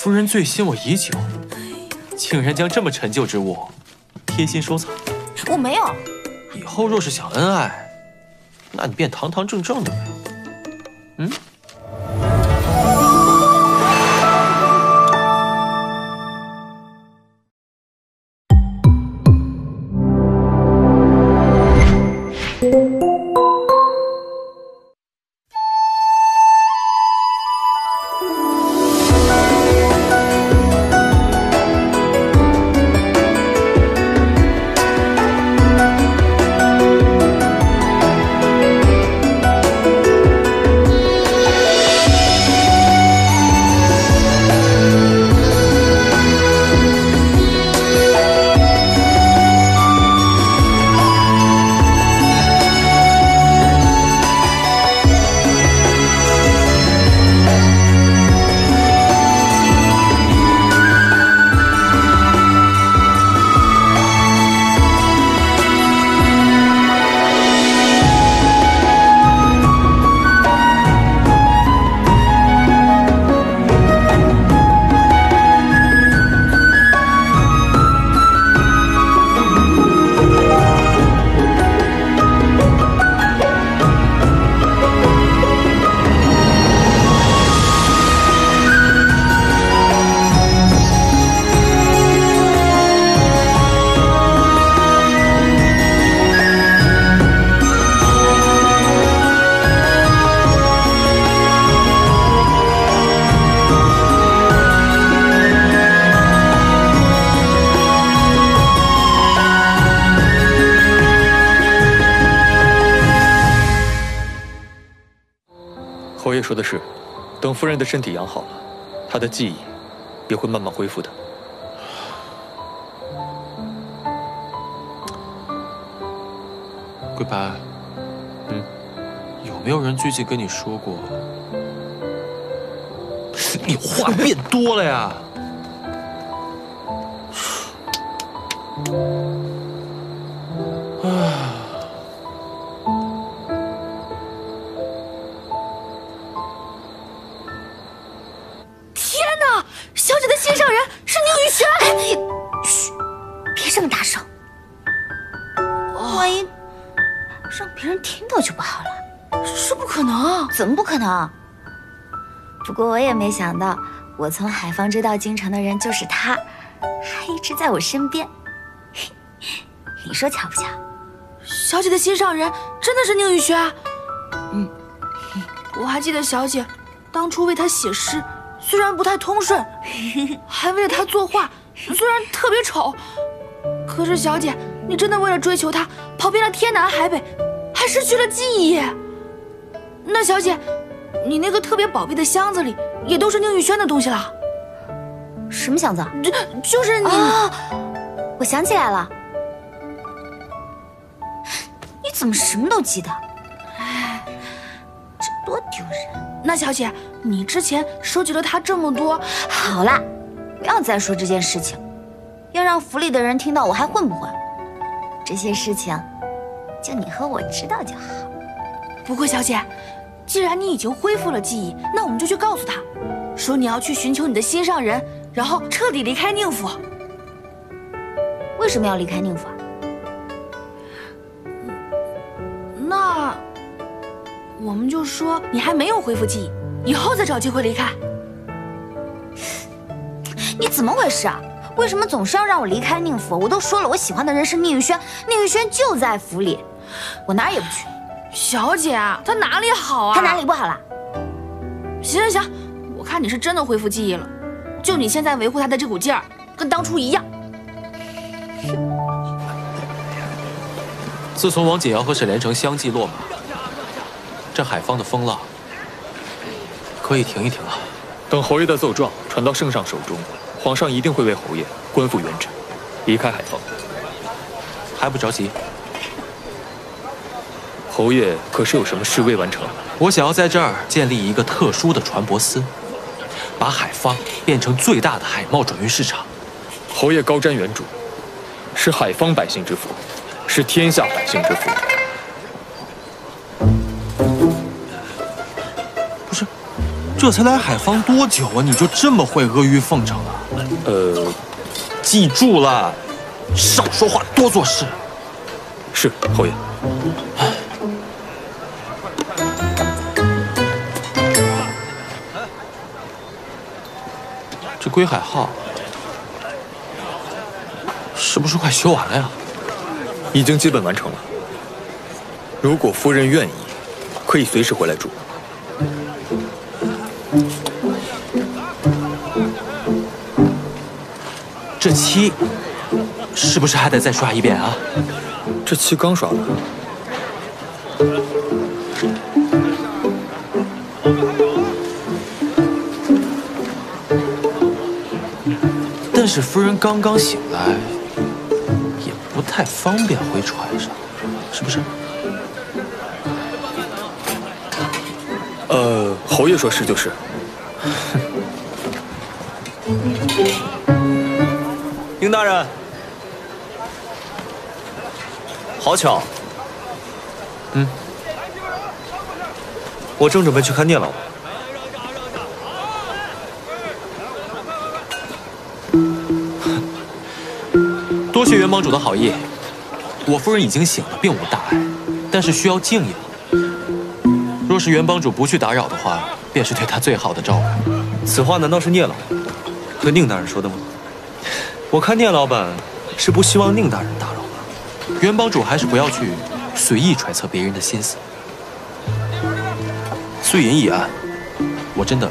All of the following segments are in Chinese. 夫人醉心我已久，竟然将这么陈旧之物贴心收藏。我没有。以后若是想恩爱，那你便堂堂正正的呗。嗯。 侯爷说的是，等夫人的身体养好了，她的记忆也会慢慢恢复的。桂白，嗯，有没有人最近跟你说过？你话变多了呀！唉。 心上人是宁雨璇，嘘，别这么大声，万一让别人听到就不好了。这不可能，怎么不可能？不过我也没想到，我从海方追到京城的人就是他，还一直在我身边。你说巧不巧？小姐的心上人真的是宁雨璇？嗯，我还记得小姐当初为他写诗。 虽然不太通顺，还为了他作画，虽然特别丑，可是小姐，你真的为了追求他，跑遍了天南海北，还失去了记忆。那小姐，你那个特别宝贝的箱子里，也都是宁雨轩的东西了。什么箱子？就是你。啊，我想起来了，你怎么什么都记得？哎，这多丢人。 那小姐，你之前收集了他这么多，好啦，不要再说这件事情，要让府里的人听到我还混不混？这些事情，就你和我知道就好。不过小姐，既然你已经恢复了记忆，那我们就去告诉他，说你要去寻求你的心上人，然后彻底离开宁府。为什么要离开宁府啊？那。 我们就说你还没有恢复记忆，以后再找机会离开。你怎么回事啊？为什么总是要让我离开宁府？我都说了，我喜欢的人是宁玉轩，宁玉轩就在府里，我哪儿也不去。小姐啊，她哪里好啊？她哪里不好了？行行行，我看你是真的恢复记忆了，就你现在维护她的这股劲儿，跟当初一样。自从王景瑶和沈连城相继落马。 这海方的风浪可以停一停了。等侯爷的奏状传到圣上手中，皇上一定会为侯爷官复原职，离开海方。还不着急？侯爷可是有什么事未完成？我想要在这儿建立一个特殊的船舶司，把海方变成最大的海贸转运市场。侯爷高瞻远瞩，是海方百姓之福，是天下百姓之福。这才来海防多久啊？你就这么会阿谀奉承了？记住了，少说话，多做事。是，侯爷。 这归海号是不是快修完了呀？已经基本完成了。如果夫人愿意，可以随时回来住。这漆是不是还得再刷一遍啊？这漆刚刷完。 但是夫人刚刚醒来，也不太方便回船上，是不是？侯爷说是就是。宁大人，好巧。嗯，我正准备去看聂老伯。 多谢袁帮主的好意，我夫人已经醒了，并无大碍，但是需要静养。若是袁帮主不去打扰的话，便是对她最好的照顾。此话难道是聂老和宁大人说的吗？我看聂老板是不希望宁大人打扰吧。袁帮主还是不要去随意揣测别人的心思。碎银一案，我真的。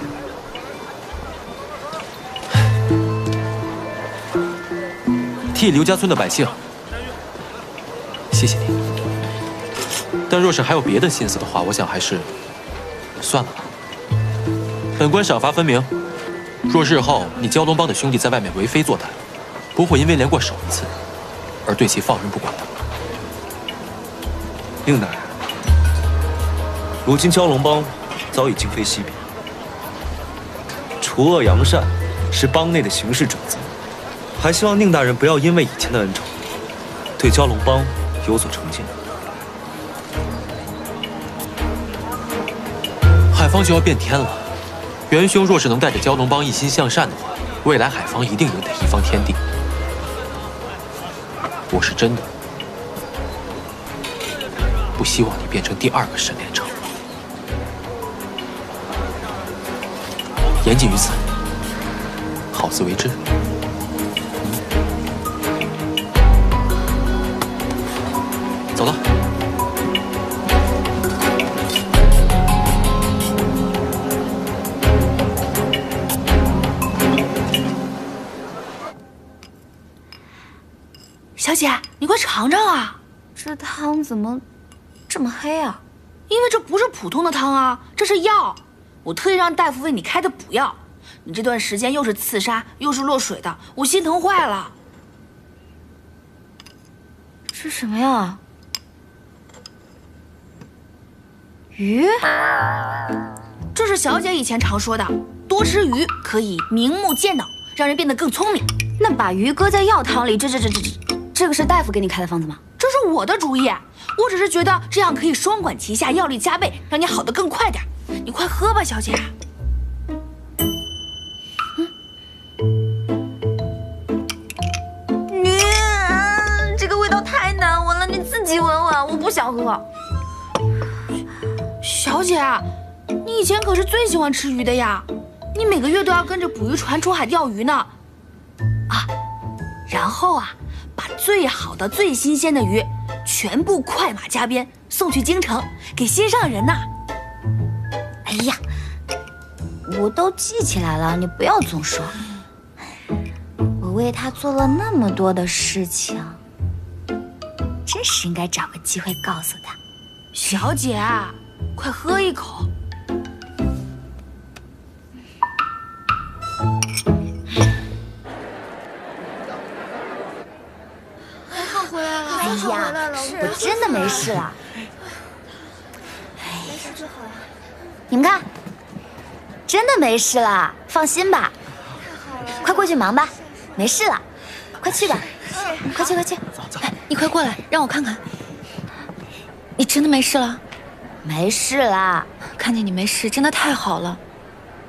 替刘家村的百姓，谢谢你。但若是还有别的心思的话，我想还是算了吧。本官赏罚分明，若日后你蛟龙帮的兄弟在外面为非作歹，不会因为连过手一次而对其放任不管的。宁大人，如今蛟龙帮早已今非昔比，除恶扬善是帮内的行事准则。 还希望宁大人不要因为以前的恩仇，对蛟龙帮有所成见。海防就要变天了，元兄若是能带着蛟龙帮一心向善的话，未来海防一定赢得一方天地。我是真的不希望你变成第二个沈连城。言尽于此，好自为之。 走了。小姐，你快尝尝啊！这汤怎么这么黑啊？因为这不是普通的汤啊，这是药。我特意让大夫为你开的补药。你这段时间又是刺杀又是落水的，我心疼坏了。这什么呀？ 鱼，这是小姐以前常说的，多吃鱼可以明目见脑，让人变得更聪明。那把鱼搁在药汤里，这个是大夫给你开的方子吗？这是我的主意，我只是觉得这样可以双管齐下，药力加倍，让你好得更快点。你快喝吧，小姐。你、这个味道太难闻了，你自己闻闻，我不想喝。 小姐，你以前可是最喜欢吃鱼的呀！你每个月都要跟着捕鱼船出海钓鱼呢，啊！然后啊，把最好的、最新鲜的鱼全部快马加鞭送去京城给心上人呐。哎呀，我都记起来了，你不要总说。我为他做了那么多的事情，真是应该找个机会告诉他。小姐。 快喝一口！我回来了！哎呀，我真的没事了。没事就好了。你们看，真的没事了，放心吧。太好了！快过去忙吧，没事了，快去吧。快去，快去！走，你快过来，让我看看。你真的没事了？ 没事啦，看见你没事，真的太好了。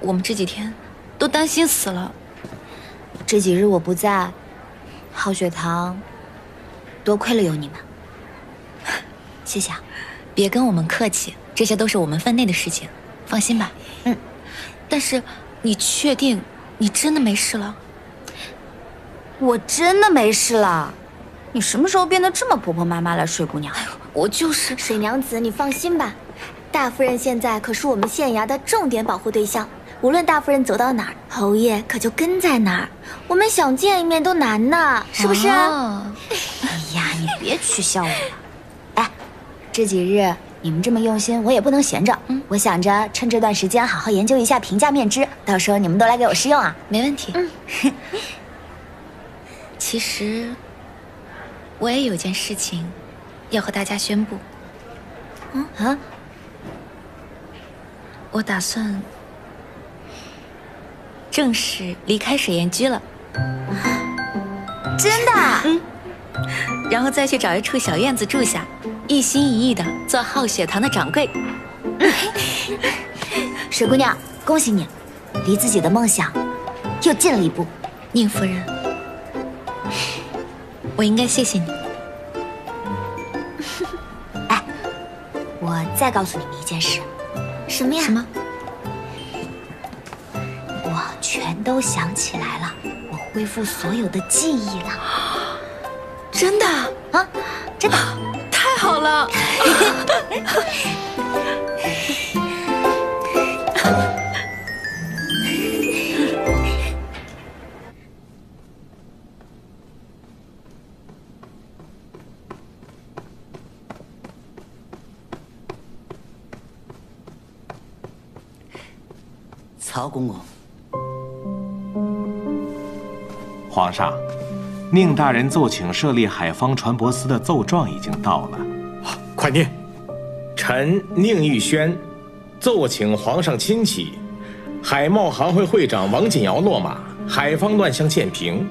我们这几天都担心死了。这几日我不在，皓雪堂多亏了有你们，谢谢啊！别跟我们客气，这些都是我们分内的事情，放心吧。嗯，但是你确定你真的没事了？我真的没事了。 你什么时候变得这么婆婆妈妈了，水姑娘？我就是水娘子，你放心吧，大夫人现在可是我们县衙的重点保护对象，无论大夫人走到哪儿，侯爷可就跟在哪儿，我们想见一面都难呢，是不是？啊、哎呀，你别取笑我了。哎，这几日你们这么用心，我也不能闲着。嗯，我想着趁这段时间好好研究一下平价面汁，到时候你们都来给我试用啊。没问题。嗯，其实。 我也有件事情要和大家宣布。嗯啊，我打算正式离开水燕居了。真的？嗯。然后再去找一处小院子住下，一心一意的做皓雪堂的掌柜。水姑娘，恭喜你，离自己的梦想又近了一步。宁夫人。 我应该谢谢你。哎，我再告诉你们一件事。什么呀？什么？我全都想起来了，我恢复所有的记忆了。真的啊？真的？太好了！曹公公，皇上，宁大人奏请设立海防船舶司的奏状已经到了，快念。臣宁玉轩，奏请皇上亲启，海贸行会会长王锦尧落马，海防乱象渐平，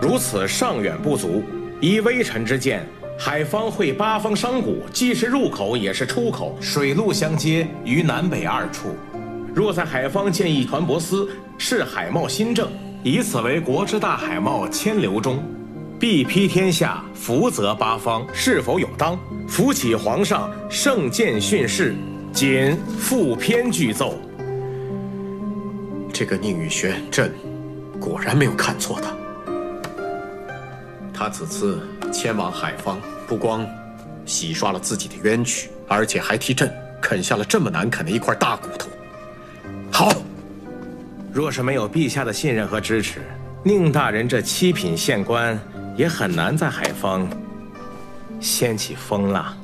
如此尚远不足。依微臣之见，海防会八方商贾，既是入口也是出口，水陆相接，于南北二处。 若在海方建议船舶司，是海贸新政，以此为国之大海贸千流中，必披天下，福泽八方。是否有当？扶起皇上圣鉴训示，谨附篇具奏。这个宁宇轩，朕果然没有看错他。他此次迁往海方，不光洗刷了自己的冤屈，而且还替朕啃下了这么难啃的一块大骨头。 好，若是没有陛下的信任和支持，宁大人这七品县官也很难在海方掀起风浪。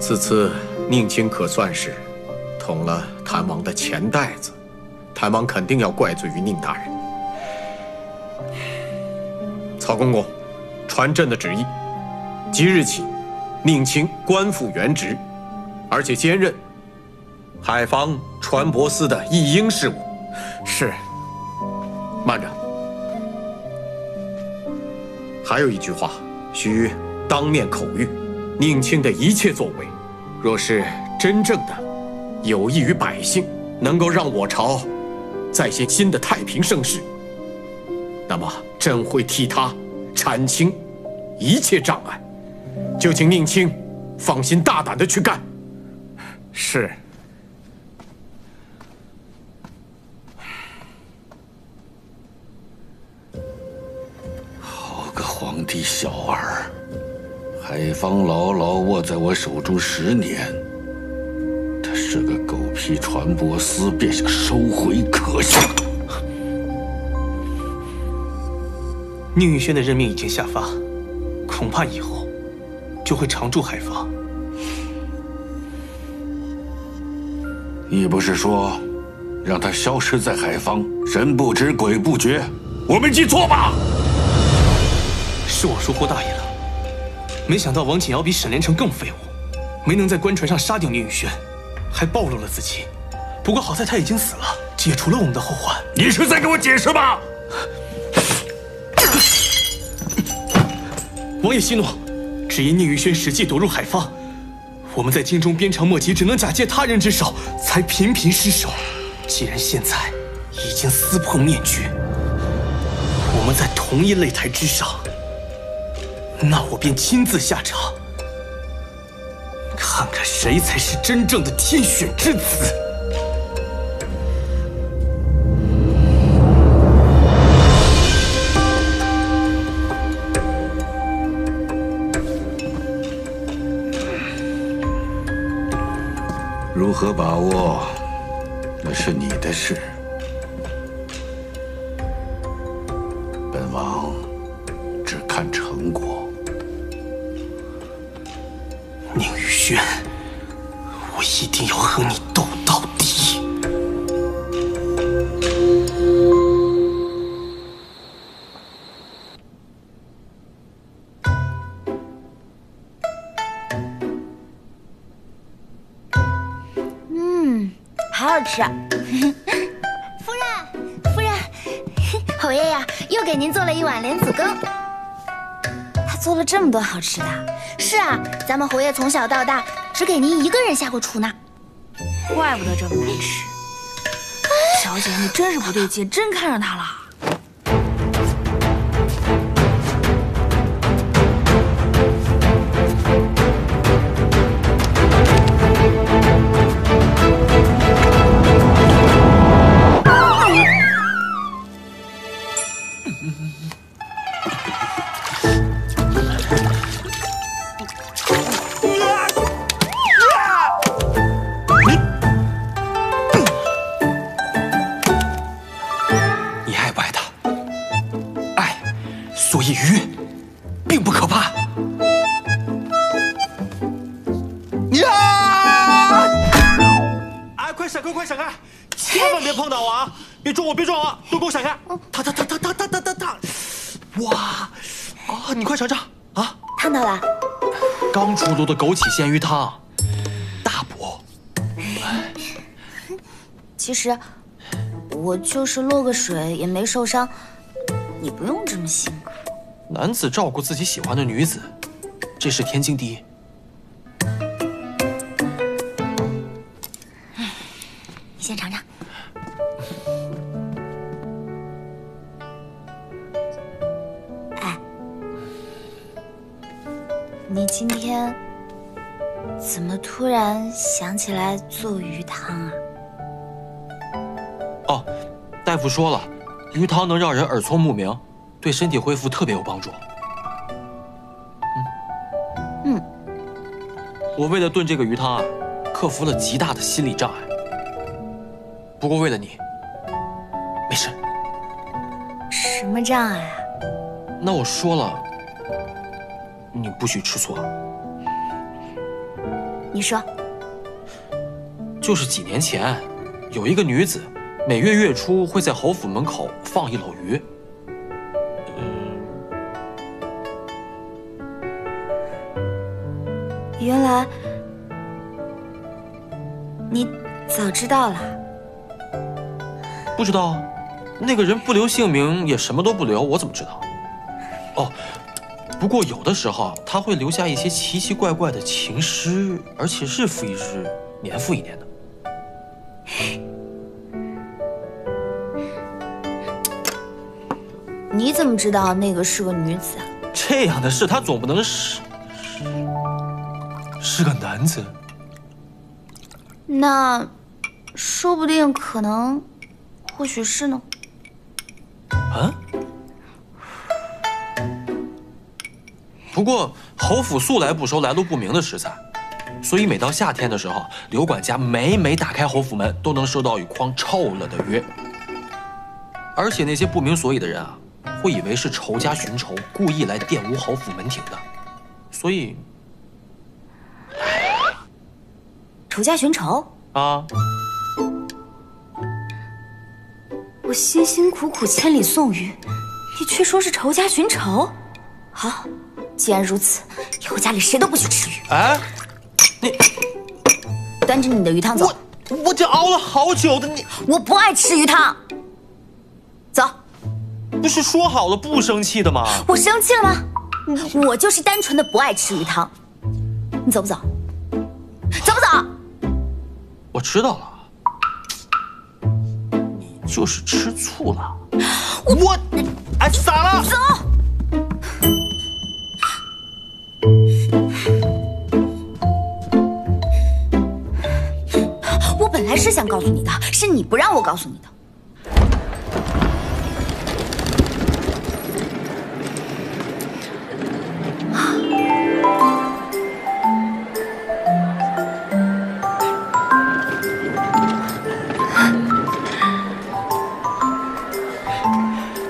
此次宁卿可算是捅了谭王的钱袋子，谭王肯定要怪罪于宁大人。 曹公公，传朕的旨意，即日起，宁卿官复原职，而且兼任海防船舶司的一应事务。是。慢着，还有一句话，需当面口谕。宁卿的一切作为，若是真正的有益于百姓，能够让我朝再现新的太平盛世。 那么，朕会替他铲清一切障碍，就请宁卿放心大胆的去干。是。好个皇帝小儿，海防牢牢握在我手中10年，他是个狗屁船舶司，便想收回可笑。 宁玉轩的任命已经下发，恐怕以后就会常驻海防。你不是说让他消失在海防，神不知鬼不觉？我没记错吧？是我疏忽大意了，没想到王锦尧比沈连城更废物，没能在官船上杀掉宁玉轩，还暴露了自己。不过好在他已经死了，解除了我们的后患。你是在给我解释吧？王爷息怒，只因宁玉轩实际夺入海方，我们在京中鞭长莫及，只能假借他人之手，才频频失手。既然现在已经撕破面具，我们在同一擂台之上，那我便亲自下场，看看谁才是真正的天选之子。 如何把握，那是你的事。本王只看成果。宁玉轩，我一定要和你斗到底。是，夫人，侯爷呀，又给您做了一碗莲子羹。他做了这么多好吃的。是啊，咱们侯爷从小到大只给您一个人下过厨呢，怪不得这么难吃。小姐，你真是不对劲，真看上他了。 的枸杞鲜鱼汤，大补。其实我就是落个水也没受伤，你不用这么辛苦。男子照顾自己喜欢的女子，这是天经地义。你先尝尝。哎，你今天。 怎么突然想起来做鱼汤啊？哦，大夫说了，鱼汤能让人耳聪目明，对身体恢复特别有帮助。嗯，我为了炖这个鱼汤啊，克服了极大的心理障碍。不过为了你，没事。什么障碍啊？那我说了，你不许吃醋。 你说，就是几年前，有一个女子，每月月初会在侯府门口放一篓鱼。原来你早知道了。不知道，那个人不留姓名，也什么都不留，我怎么知道？哦。 不过有的时候他会留下一些奇奇怪怪的情诗，而且日复一日、年复一年的。你怎么知道那个是个女子啊？这样的事他总不能是个男子。那说不定可能，或许是呢。啊？ 不过侯府素来不收来路不明的食材，所以每到夏天的时候，刘管家每打开侯府门，都能收到一筐臭了的鱼。而且那些不明所以的人啊，会以为是仇家寻仇，故意来玷污侯府门庭的。所以，仇家寻仇啊！我辛辛苦苦千里送鱼，你却说是仇家寻仇，好。 既然如此，以后家里谁都不许吃鱼。哎，你端着你的鱼汤走。我这熬了好久的，你我不爱吃鱼汤。走。不是说好了不生气的吗？我生气了吗？我就是单纯的不爱吃鱼汤。你走不走？走不走？我知道了，你就是吃醋了。我哎，咋了？走。 本来是想告诉你的，是你不让我告诉你的。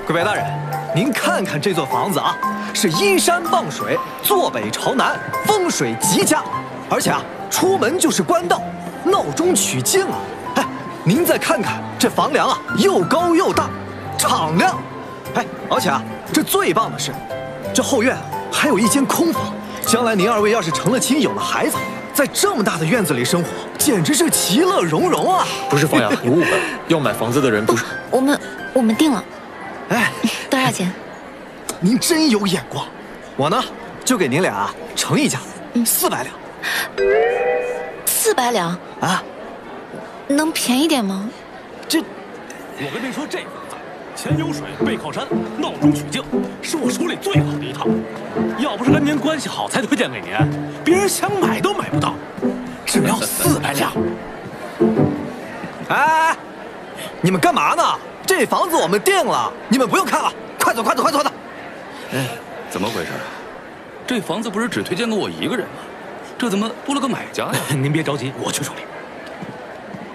贵白大人，您看看这座房子啊，是依山傍水，坐北朝南，风水极佳，而且啊，出门就是官道。 闹中取静啊！哎，您再看看这房梁啊，又高又大，敞亮。哎，而且啊，这最棒的是，这后院还有一间空房。将来您二位要是成了亲，有了孩子，在这么大的院子里生活，简直是其乐融融啊！不是方洋，你误会了，要买房子的人不是我们定了。哎，多少钱？您真有眼光。我呢，就给您俩啊乘一下，400两。 400两啊，能便宜点吗？这，我跟您说，这房子前有水，背靠山，闹中取静，是我手里最好的一套。要不是跟您关系好，才推荐给您，别人想买都买不到。只要400两。哎，你们干嘛呢？这房子我们定了，你们不用看了，快走，快走，快走，快走！哎，怎么回事啊？这房子不是只推荐给我一个人吗？ 这怎么多了个买家呀？您别着急，我去处理。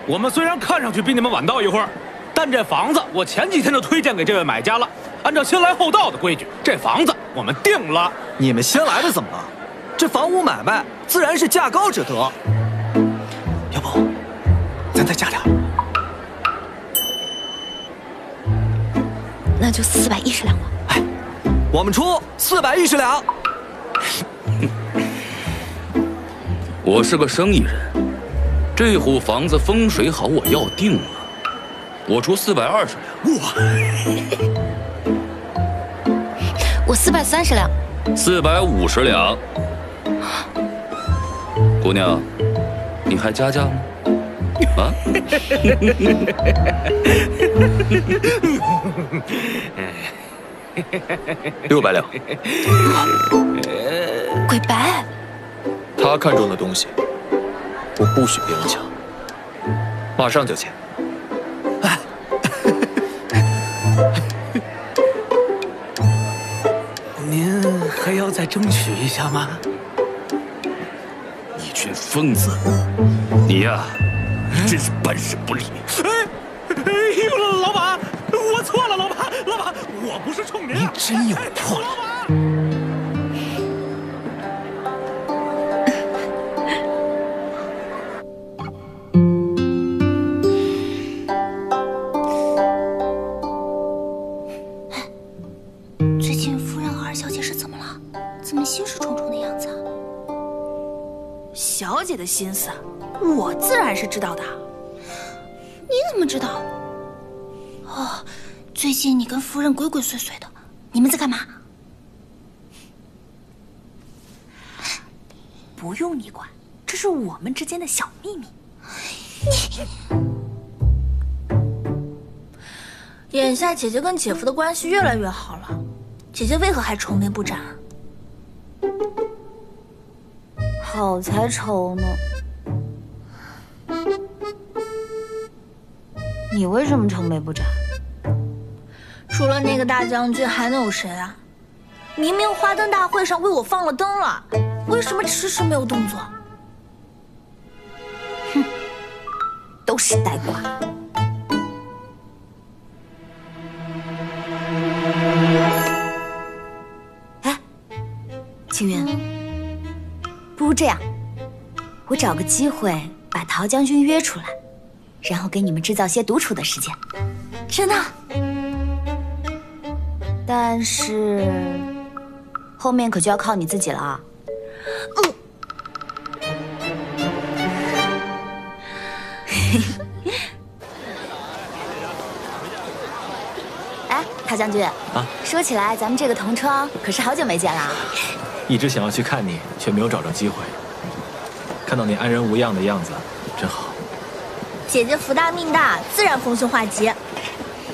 我们虽然看上去比你们晚到一会儿，但这房子我前几天就推荐给这位买家了。按照先来后到的规矩，这房子我们定了。你们先来的怎么了？这房屋买卖自然是价高者得。要不，咱再加点。那就410两吧。哎，我们出410两。我是个生意人，这户房子风水好，我要定了，我出420两。我430两。450两。姑娘，你还加价吗？啊？600两。鬼白。 他看中的东西，我不许别人抢，马上就签。哎，您还要再争取一下吗？一群疯子，你呀、真是办事不力。哎呦，老板，我错了，老板，老板，我不是冲您。您真有魄力。哎 小姐的心思，我自然是知道的。你怎么知道？哦，最近你跟夫人鬼鬼祟祟的，你们在干嘛？不用你管，这是我们之间的小秘密。你，眼下姐姐跟姐夫的关系越来越好了，姐姐为何还愁眉不展啊？ 好才愁呢！你为什么愁眉不展？除了那个大将军，还能有谁啊？明明花灯大会上为我放了灯了，为什么迟迟没有动作？哼，都是呆瓜！哎，青云。 不如这样，我找个机会把陶将军约出来，然后给你们制造些独处的时间。真的？但是后面可就要靠你自己了啊！哎，郝将军啊，说起来咱们这个同窗可是好久没见了。一直想要去看你，却没有找着机会。看到你安然无恙的样子，真好。姐姐福大命大，自然逢凶化吉。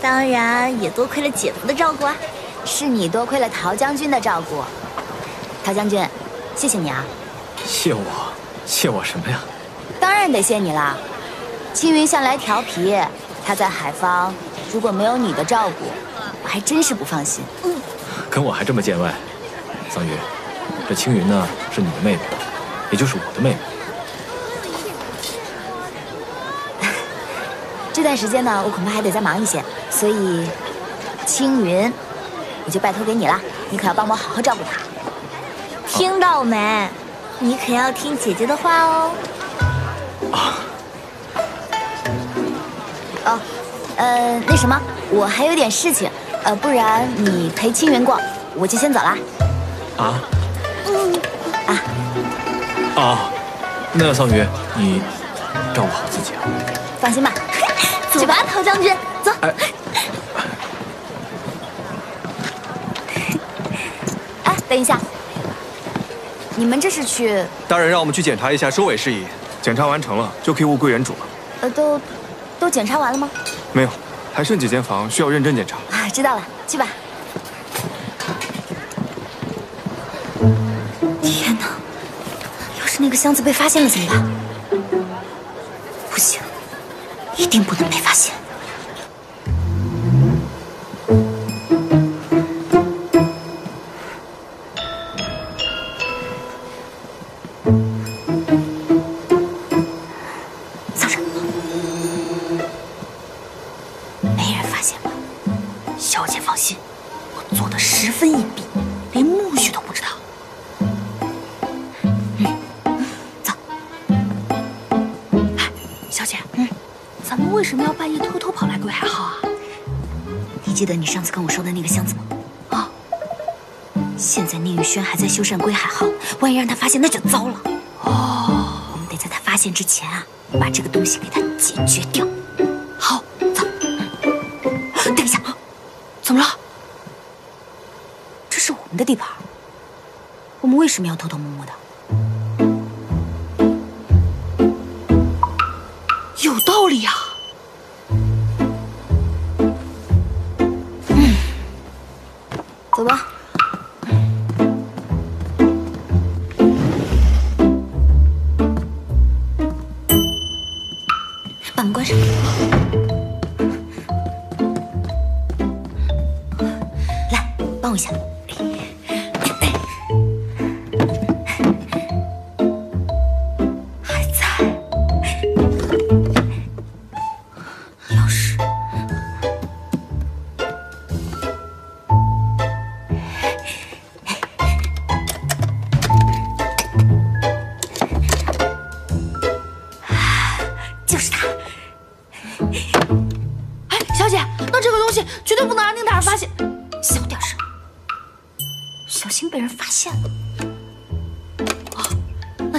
当然也多亏了姐夫的照顾啊。是你多亏了陶将军的照顾。陶将军，谢谢你啊。谢我？谢我什么呀？当然得谢你啦。青云向来调皮，他在海方如果没有你的照顾，我还真是不放心。嗯，跟我还这么见外。桑榆，这青云呢是你的妹妹，也就是我的妹妹。这段时间呢，我恐怕还得再忙一些，所以青云，我就拜托给你了，你可要帮我好好照顾她。听到没？啊、你可要听姐姐的话哦。啊。 哦，那什么，我还有点事情，不然你陪青云逛，我就先走了。啊？嗯啊。哦，那桑榆，你照顾好自己啊。放心吧，走吧，陶将军，走。哎，哎，等一下，你们这是去？大人让我们去检查一下收尾事宜，检查完成了就可以物归原主了。都检查完了吗？没有，还剩几间房需要认真检查。啊，知道了，去吧。天哪！要是那个箱子被发现了怎么办？不行，一定不能被发现。上次跟我说的那个箱子吗？啊！现在聂玉轩还在修缮归海号，万一让他发现，那就糟了。哦，我们得在他发现之前啊，把这个东西给他解决掉。好，走。等一下，怎么了？这是我们的地盘，我们为什么要偷偷摸摸的？有道理啊！ 走吧。把门关上。来，帮我一下。还在。钥匙。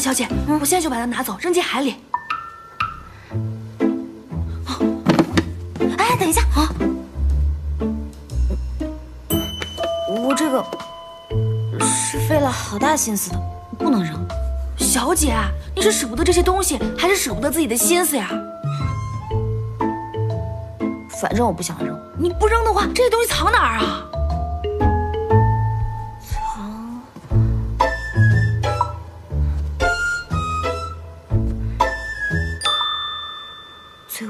小姐，我现在就把它拿走，扔进海里。哎，等一下啊！我这个是费了好大心思的，不能扔。小姐，你是舍不得这些东西，还是舍不得自己的心思呀？反正我不想扔。你不扔的话，这些东西藏哪儿啊？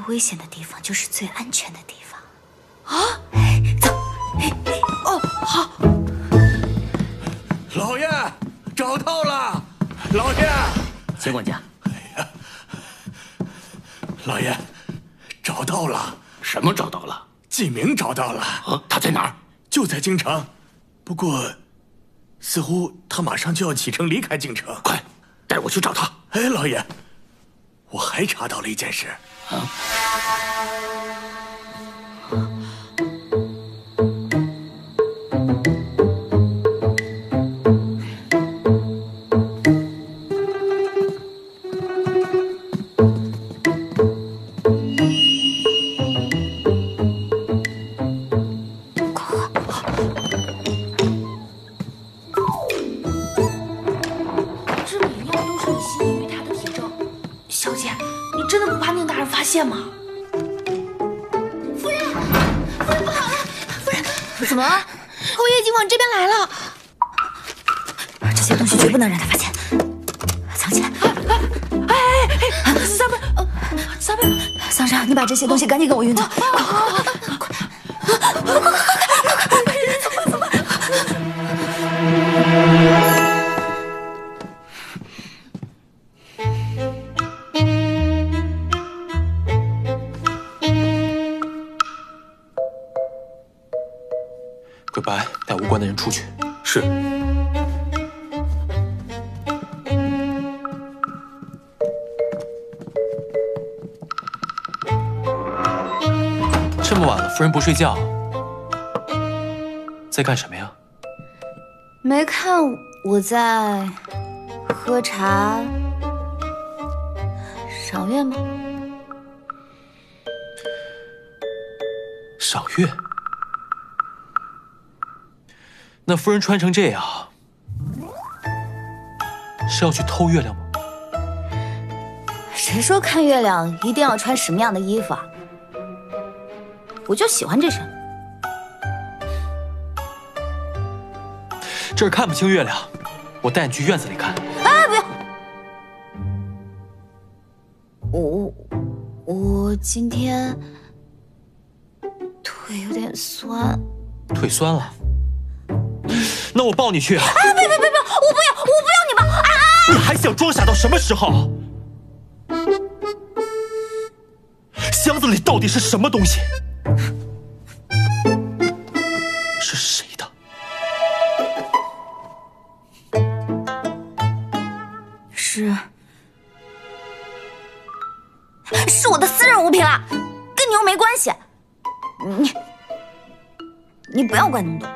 危险的地方就是最安全的地方。啊，走。哦，好。老爷，找到了。老爷，谢管家。哎呀，老爷，找到了。什么找到了？纪明找到了。啊，他在哪儿？就在京城，不过，似乎他马上就要启程离开京城。快，带我去找他。哎，老爷，我还查到了一件事。 啊！快！真的不怕宁大人发现吗？夫人，夫人不好了！夫人，怎么了？侯爷已经往这边来了。这些东西绝不能让他发现，藏起来。哎！三妹，桑莎，你把这些东西赶紧给我运走，快！ 鬼白，带无关的人出去。是。这么晚了，夫人不睡觉，在干什么呀？没看我在喝茶、赏月吗？赏月。 那夫人穿成这样，是要去偷月亮吗？谁说看月亮一定要穿什么样的衣服啊？我就喜欢这身。这儿看不清月亮，我带你去院子里看。哎，不用。我今天腿有点酸。腿酸了？ 那我抱你去啊！哎，别！我不要你抱！啊！你还想装傻到什么时候？箱子里到底是什么东西？是谁的？是我的私人物品啦，跟你又没关系。你不要管那么多。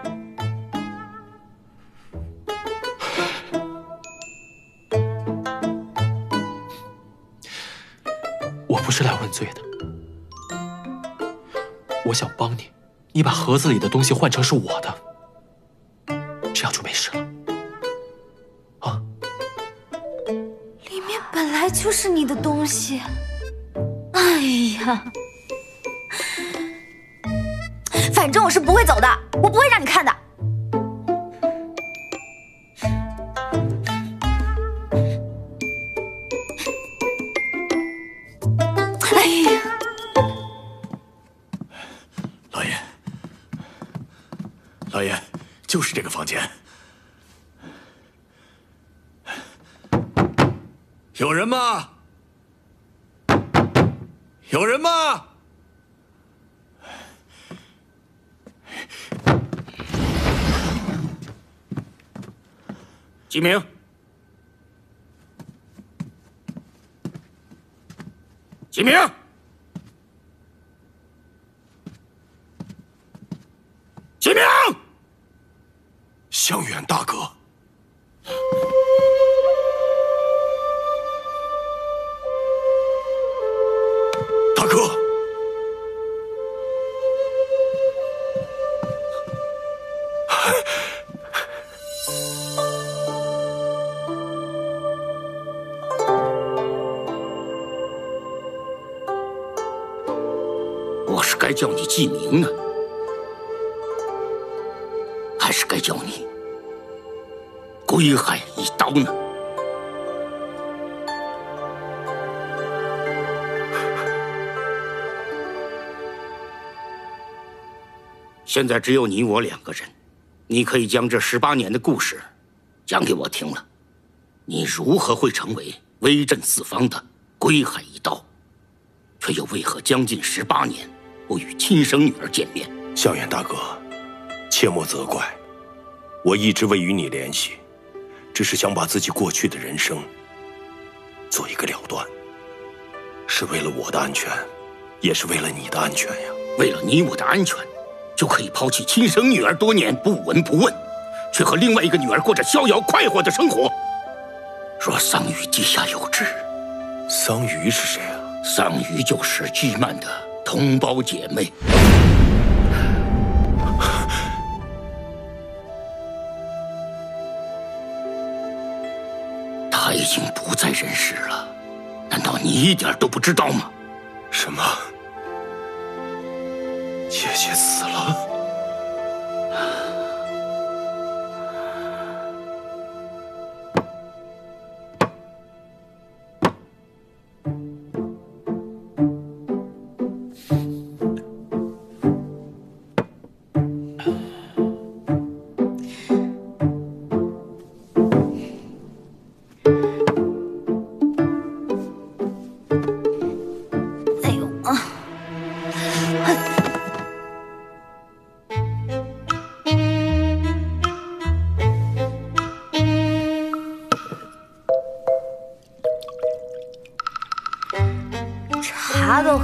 不是来问罪的，我想帮你，你把盒子里的东西换成是我的，这样就没事了。啊，里面本来就是你的东西。哎呀，反正我是不会走的，我不会让你看的。 老爷，就是这个房间。有人吗？有人吗？记名。记名。 江远大哥，大哥，我是该叫你记名呢，还是该叫你？ 归海一刀呢？现在只有你我两个人，你可以将这18年的故事讲给我听了。你如何会成为威震四方的归海一刀，却又为何将近18年不与亲生女儿见面？向远大哥，切莫责怪，我一直未与你联系。 只是想把自己过去的人生做一个了断，是为了我的安全，也是为了你的安全呀。为了你我的安全，就可以抛弃亲生女儿多年不闻不问，却和另外一个女儿过着逍遥快活的生活。若桑榆地下有知，桑榆是谁啊？桑榆就是季曼的同胞姐妹。 已经不在人世了，难道你一点都不知道吗？什么？姐姐死了？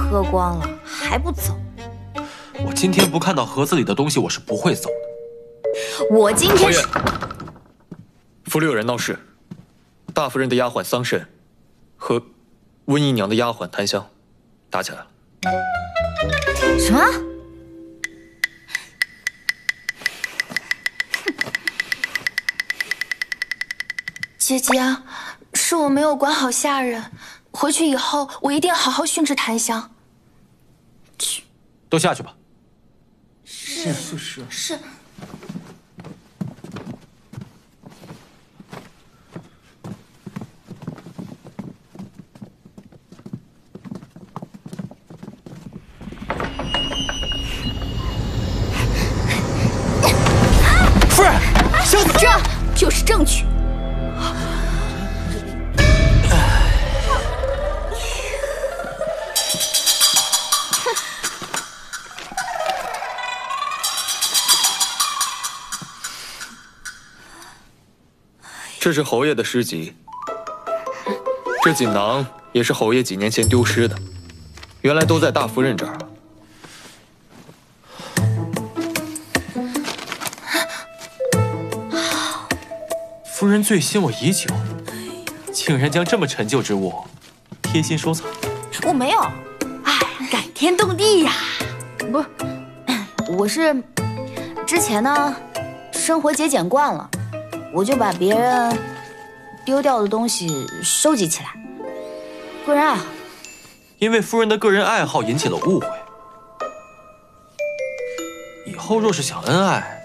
喝光了还不走？我今天不看到盒子里的东西，我是不会走的。我今天是。府里有人闹事，大夫人的丫鬟桑葚和温姨娘的丫鬟檀香打起来了。什么？姐姐，是我没有管好下人，回去以后我一定好好训斥檀香。 都下去吧。是。夫人，小姐，这就是证据。 这是侯爷的诗集，这锦囊也是侯爷几年前丢失的，原来都在大夫人这儿。夫人醉心我已久，竟然将这么陈旧之物贴心收藏。我没有，哎，感天动地呀！不是，我是之前呢，生活节俭惯了。 我就把别人丢掉的东西收集起来，个人爱好。因为夫人的个人爱好引起了误会，以后若是想恩爱，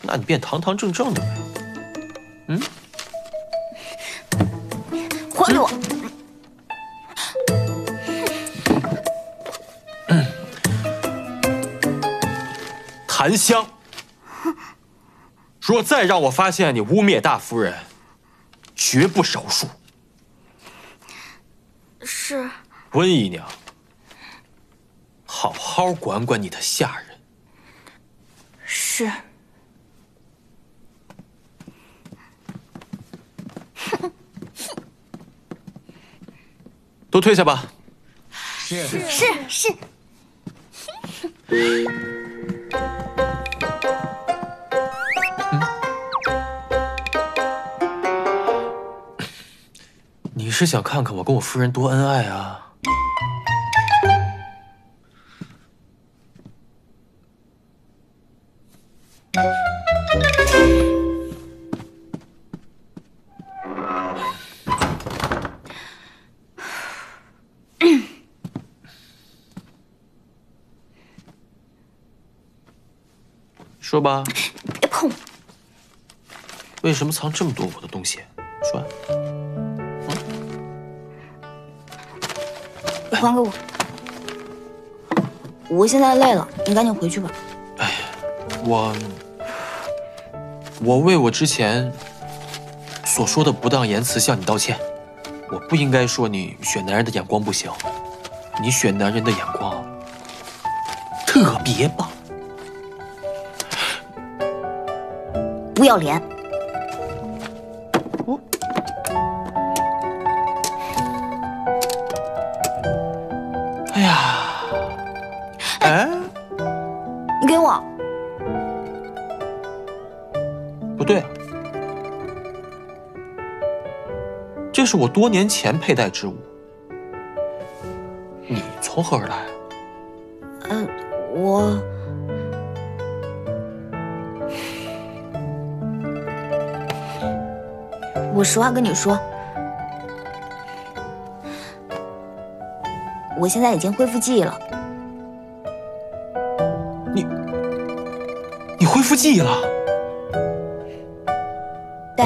那你便堂堂正正的呗。嗯，还给我。檀香。 若再让我发现你污蔑大夫人，绝不饶恕。是。温姨娘，好好管管你的下人。是。都退下吧。是。 你是想看看我跟我夫人多恩爱啊？说吧，别碰！为什么藏这么多我的东西？说啊。 还给我！我现在累了，你赶紧回去吧。哎，我为我之前所说的不当言辞向你道歉。我不应该说你选男人的眼光不行，你选男人的眼光特别棒。不要脸！ 这是我多年前佩戴之物，你从何而来？我实话跟你说，我现在已经恢复记忆了。你恢复记忆了？对。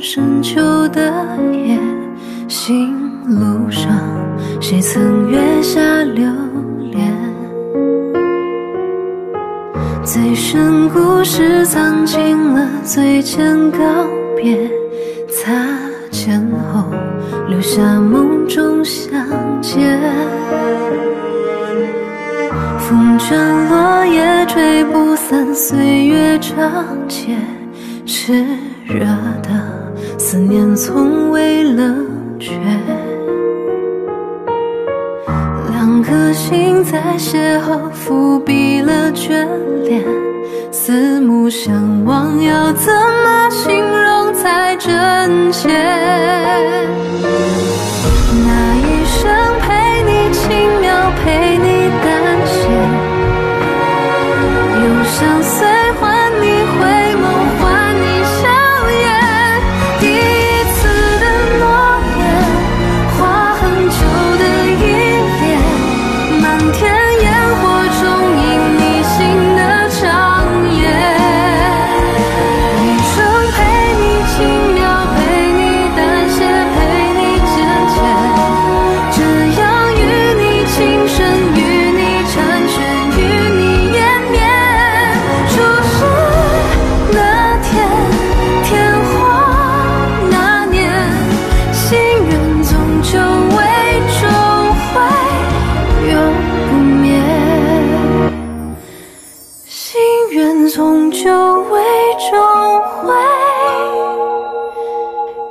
深秋的夜，行路上，谁曾月下流连？最深故事藏进了最前告别，擦肩后留下梦中相见。风卷落叶，吹不散岁月长街，炽热的。 思念从未冷却，两颗心在邂逅伏笔了眷恋，四目相望要怎么形容才真切？那一生陪你轻描，陪你淡写，忧伤随还你回眸。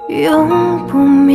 永不灭。